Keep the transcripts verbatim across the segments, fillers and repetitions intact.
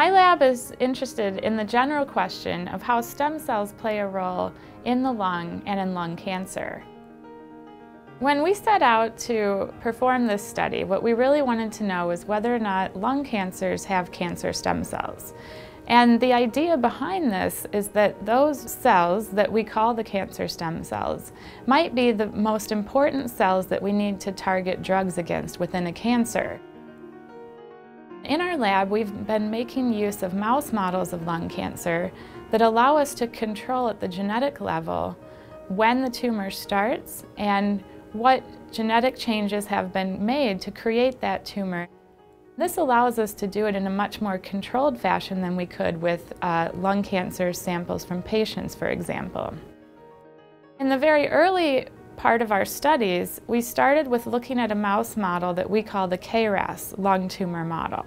My lab is interested in the general question of how stem cells play a role in the lung and in lung cancer. When we set out to perform this study, what we really wanted to know was whether or not lung cancers have cancer stem cells. And the idea behind this is that those cells that we call the cancer stem cells might be the most important cells that we need to target drugs against within a cancer. In our lab, we've been making use of mouse models of lung cancer that allow us to control at the genetic level when the tumor starts and what genetic changes have been made to create that tumor. This allows us to do it in a much more controlled fashion than we could with uh, lung cancer samples from patients, for example. In the very early part of our studies, we started with looking at a mouse model that we call the K R A S lung tumor model.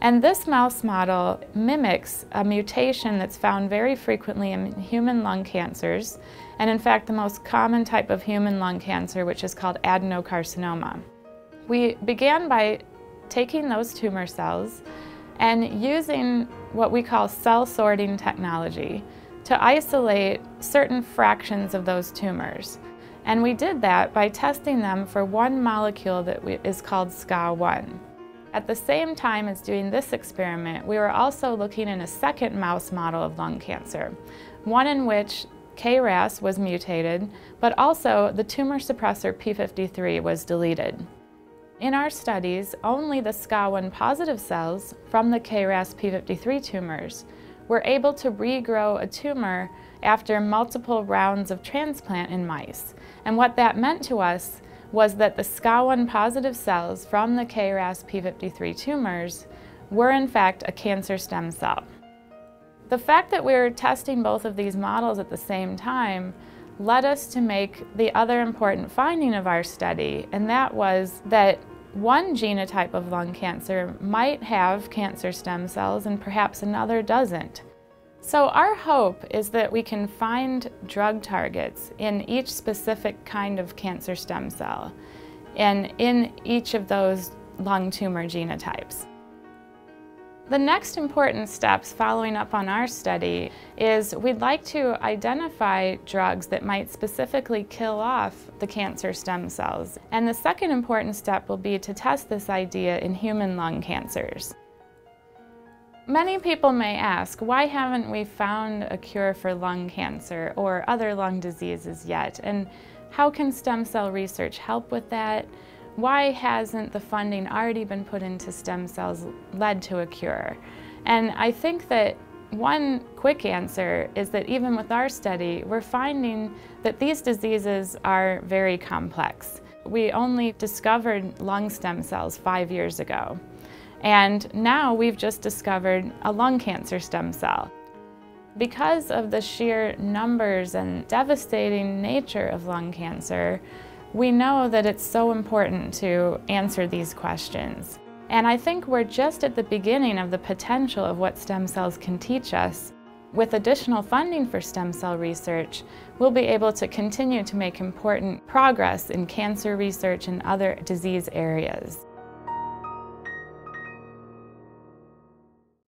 And this mouse model mimics a mutation that's found very frequently in human lung cancers, and in fact the most common type of human lung cancer, which is called adenocarcinoma. We began by taking those tumor cells and using what we call cell sorting technology to isolate certain fractions of those tumors. And we did that by testing them for one molecule that we, is called S C A one. At the same time as doing this experiment, we were also looking in a second mouse model of lung cancer, one in which K R A S was mutated, but also the tumor suppressor P fifty-three was deleted. In our studies, only the S C A one positive cells from the K R A S P fifty-three tumors were able to regrow a tumor after multiple rounds of transplant in mice. And what that meant to us was that the S C A one positive cells from the K R A S P fifty-three tumors were in fact a cancer stem cell. The fact that we were testing both of these models at the same time led us to make the other important finding of our study, and that was that one genotype of lung cancer might have cancer stem cells and perhaps another doesn't. So our hope is that we can find drug targets in each specific kind of cancer stem cell and in each of those lung tumor genotypes. The next important steps following up on our study is we'd like to identify drugs that might specifically kill off the cancer stem cells. And the second important step will be to test this idea in human lung cancers. Many people may ask, why haven't we found a cure for lung cancer or other lung diseases yet? And how can stem cell research help with that? Why hasn't the funding already been put into stem cells led to a cure? And I think that one quick answer is that even with our study, we're finding that these diseases are very complex. We only discovered lung stem cells five years ago, and now we've just discovered a lung cancer stem cell. Because of the sheer numbers and devastating nature of lung cancer, we know that it's so important to answer these questions. And I think we're just at the beginning of the potential of what stem cells can teach us. With additional funding for stem cell research, we'll be able to continue to make important progress in cancer research and other disease areas.